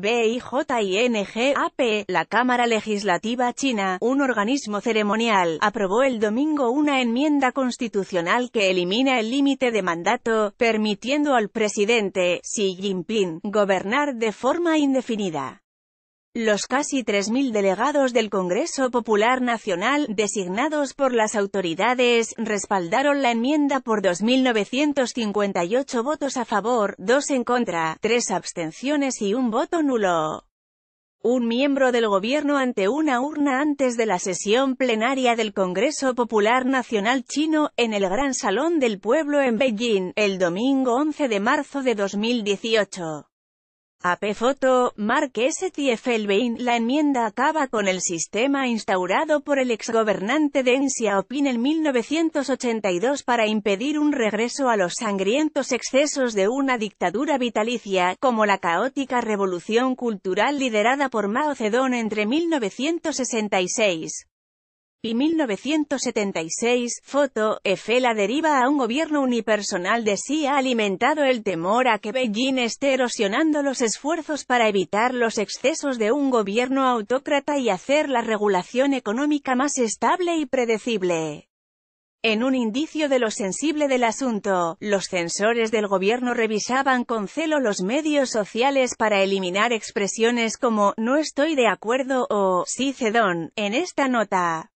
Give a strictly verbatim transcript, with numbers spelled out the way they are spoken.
Beijing, la Cámara Legislativa china, un organismo ceremonial, aprobó el domingo una enmienda constitucional que elimina el límite de mandato, permitiendo al presidente, Xi Jinping, gobernar de forma indefinida. Los casi tres mil delegados del Congreso Popular Nacional, designados por las autoridades, respaldaron la enmienda por dos mil novecientos cincuenta y ocho votos a favor, dos en contra, tres abstenciones y un voto nulo. Un miembro del gobierno ante una urna antes de la sesión plenaria del Congreso Popular Nacional chino, en el Gran Salón del Pueblo en Beijing, el domingo once de marzo de dos mil dieciocho. A P Foto, Mark S. Tiefelbein. La enmienda acaba con el sistema instaurado por el exgobernante Deng Xiaoping en mil novecientos ochenta y dos para impedir un regreso a los sangrientos excesos de una dictadura vitalicia, como la caótica revolución cultural liderada por Mao Zedong entre mil novecientos sesenta y seis y mil novecientos setenta y seis, foto, F. La deriva a un gobierno unipersonal de Xi ha alimentado el temor a que Beijing esté erosionando los esfuerzos para evitar los excesos de un gobierno autócrata y hacer la regulación económica más estable y predecible. En un indicio de lo sensible del asunto, los censores del gobierno revisaban con celo los medios sociales para eliminar expresiones como «no estoy de acuerdo» o «sí Zedong» en esta nota.